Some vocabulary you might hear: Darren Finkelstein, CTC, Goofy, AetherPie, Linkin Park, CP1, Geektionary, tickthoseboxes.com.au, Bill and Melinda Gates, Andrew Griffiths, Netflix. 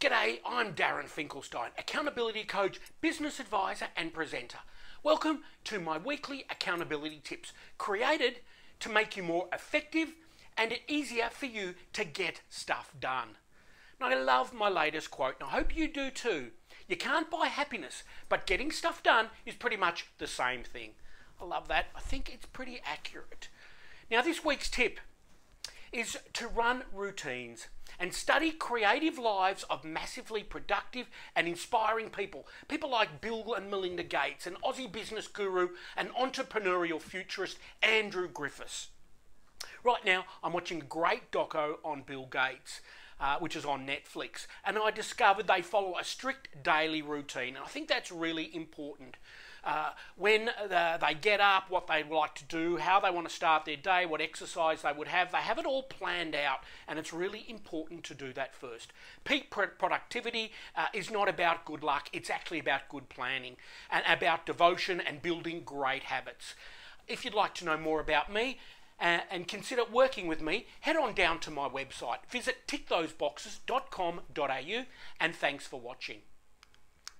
G'day, I'm Darren Finkelstein, accountability coach, business advisor and presenter. Welcome to my weekly accountability tips, created to make you more effective and easier for you to get stuff done. And I love my latest quote, and I hope you do too. You can't buy happiness, but getting stuff done is pretty much the same thing. I love that. I think it's pretty accurate. Now, this week's tip is to run routines and study creative lives of massively productive and inspiring people. People like Bill and Melinda Gates, an Aussie business guru, and entrepreneurial futurist Andrew Griffiths. Right now, I'm watching a great doco on Bill Gates, which is on Netflix, and I discovered they follow a strict daily routine, and I think that's really important. When they get up, what they like to do, how they want to start their day, what exercise they would have, they have it all planned out, and it's really important to do that first. Peak productivity is not about good luck, it's actually about good planning and about devotion and building great habits. If you'd like to know more about me, and consider working with me, head on down to my website. Visit tickthoseboxes.com.au, and thanks for watching.